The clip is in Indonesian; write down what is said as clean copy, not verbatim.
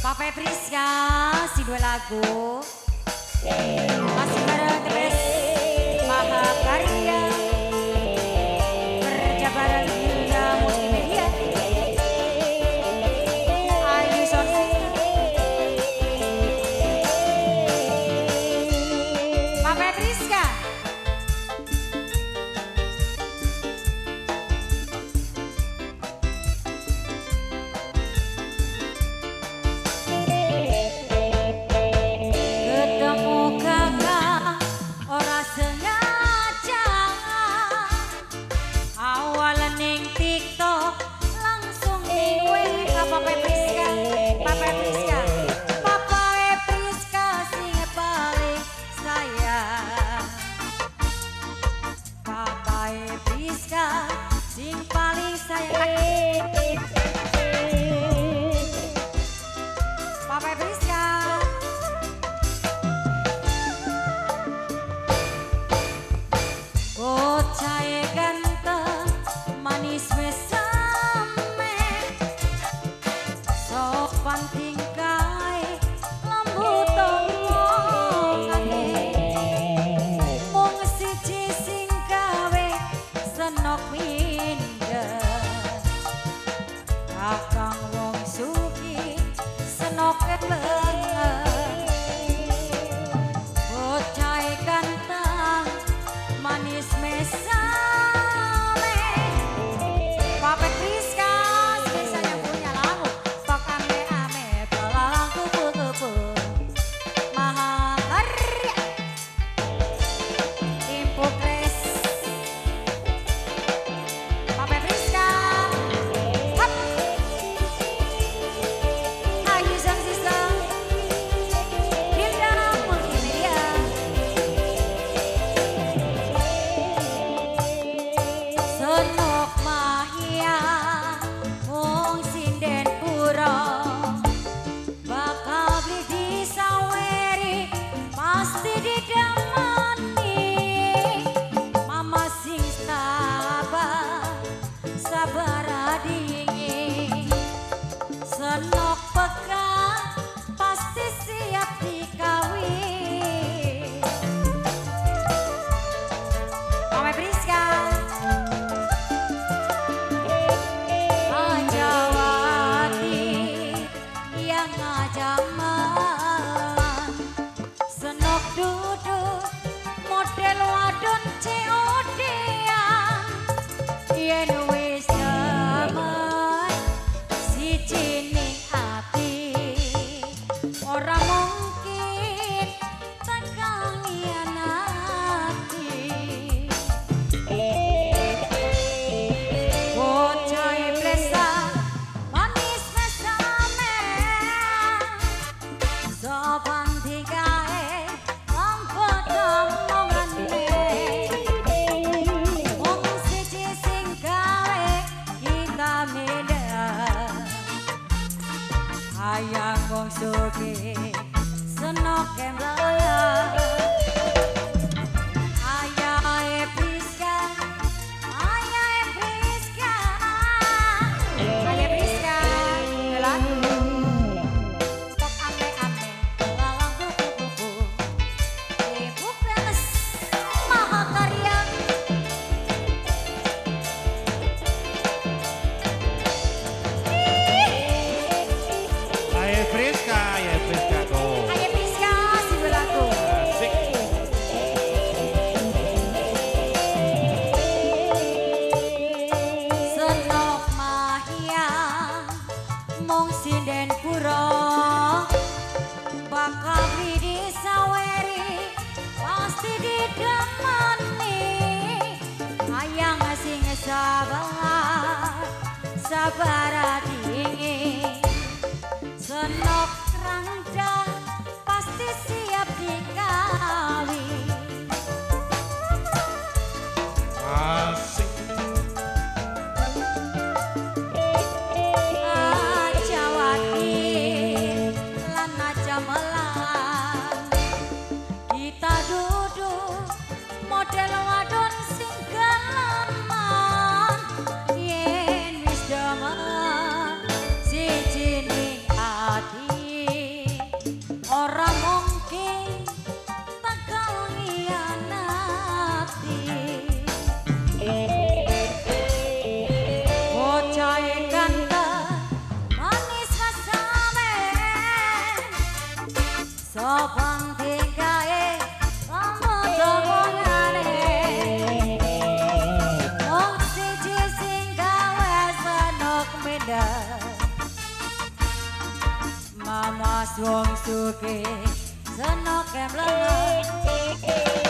Pak Petris ya, si dua lagu. Masih bareng terus Maha Karya kerja bareng Yuna Multimedia. Ayo sorsi. Pak Petris ya. Sabar dingin, senok ranjang pasti siap dikawin. Asik. Ajawati, lan aja melan. Kita duduk model wadon sing gaman. wong sugih seno kem leneng.